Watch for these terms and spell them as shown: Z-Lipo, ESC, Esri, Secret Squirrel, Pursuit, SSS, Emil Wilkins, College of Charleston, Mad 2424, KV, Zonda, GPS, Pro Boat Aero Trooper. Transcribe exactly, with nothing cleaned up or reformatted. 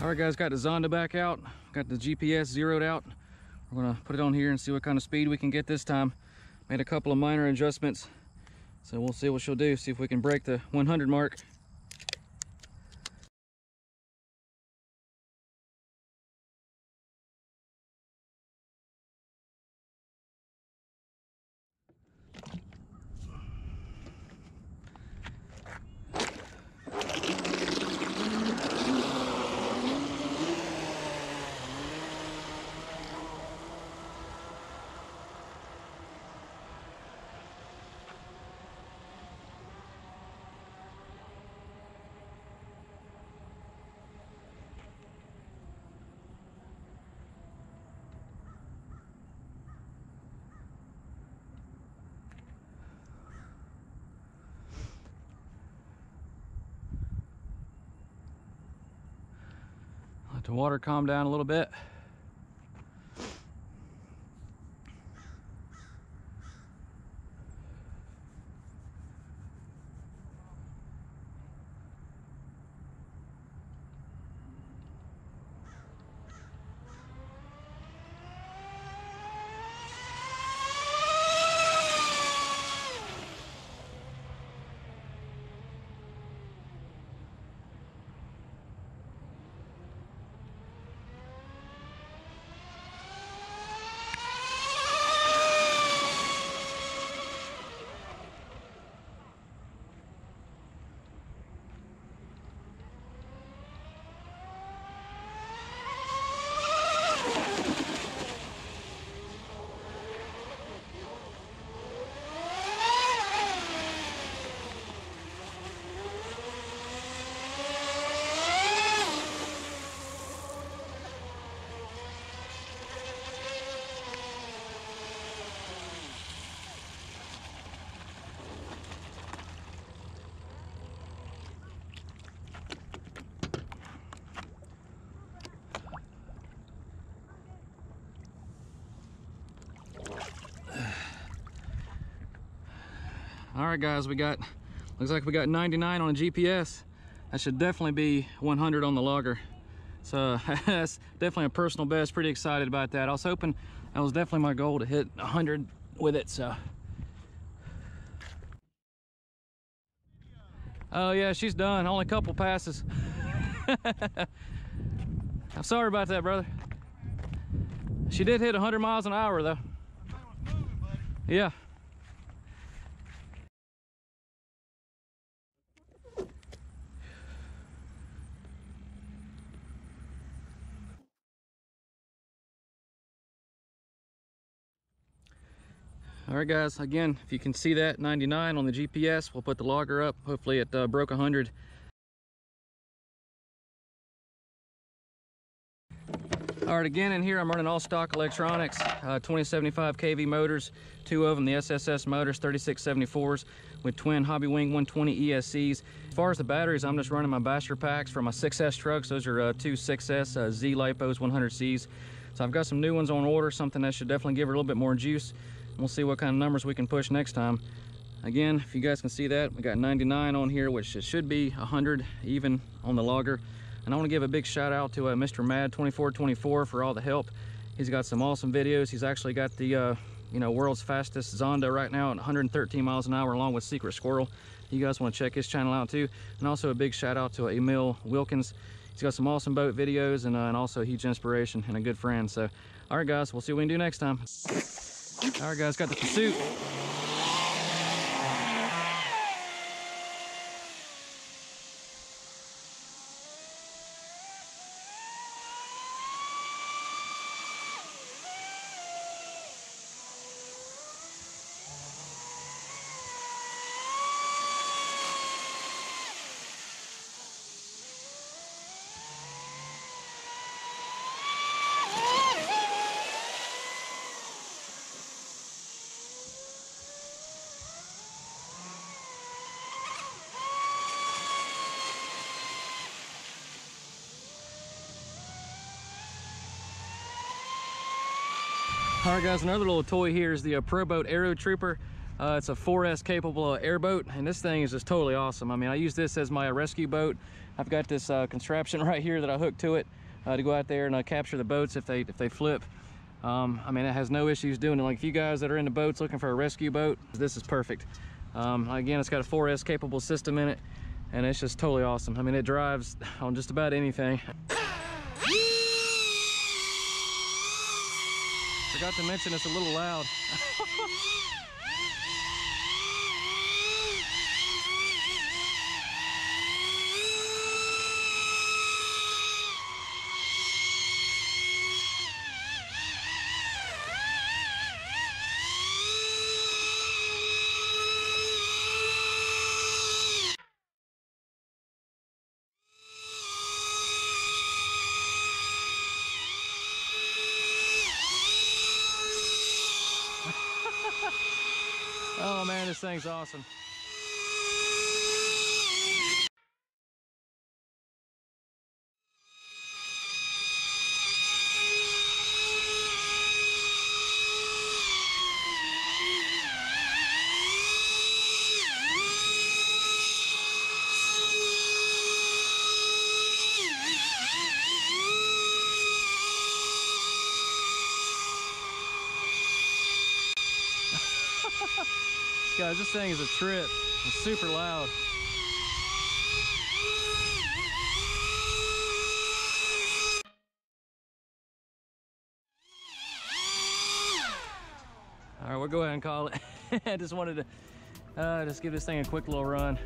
All right guys, got the Zonda back out, got the G P S zeroed out. We're gonna put it on here and see what kind of speed we can get this time. Made a couple of minor adjustments, so we'll see what she'll do, see if we can break the one hundred mark. The water calmed down a little bit. All right guys, we got, looks like we got ninety-nine on a G P S. That should definitely be one hundred on the logger. So that's definitely a personal best. Pretty excited about that. I was hoping, that was definitely my goal to hit one hundred with it, so. Oh yeah, she's done, only a couple passes. I'm sorry about that, brother. She did hit one hundred miles an hour though. Yeah. All right guys, again, if you can see that, ninety-nine on the G P S, we'll put the logger up. Hopefully it uh, broke one hundred. All right, again in here, I'm running all stock electronics, uh, twenty seventy-five K V motors, two of them, the S S S motors, thirty-six seventy-fours with twin hobby wing one twenty E S Cs. As far as the batteries, I'm just running my booster packs for my six S trucks. Those are uh, two six S uh, Z-Lipos one hundred Cs. So I've got some new ones on order, something that should definitely give her a little bit more juice. We'll see what kind of numbers we can push next time. Again, if you guys can see that, we got ninety-nine on here, which should be one hundred even on the logger. And I want to give a big shout out to uh, Mister Mad twenty-four twenty-four for all the help. He's got some awesome videos. He's actually got the uh, you know, world's fastest Zonda right now at one hundred thirteen miles an hour, along with Secret Squirrel. You guys want to check his channel out too. And also a big shout out to uh, Emil Wilkins. He's got some awesome boat videos and, uh, and also a huge inspiration and a good friend. So, all right guys, we'll see what we can do next time. All right guys, got the pursuit. All right guys, another little toy here is the uh, Pro Boat Aero Trooper. Uh, it's a four S capable uh, airboat, and this thing is just totally awesome. I mean, I use this as my uh, rescue boat. I've got this uh, contraption right here that I hooked to it uh, to go out there and uh, capture the boats if they if they flip. Um, I mean, it has no issues doing it. Like, if you guys that are into boats looking for a rescue boat, this is perfect. Um, again, it's got a four S capable system in it, and it's just totally awesome. I mean, it drives on just about anything. Forgot to mention, it's a little loud. Oh man, this thing's awesome. Guys, this thing is a trip. It's super loud. All right, we'll go ahead and call it. I just wanted to uh, just give this thing a quick little run.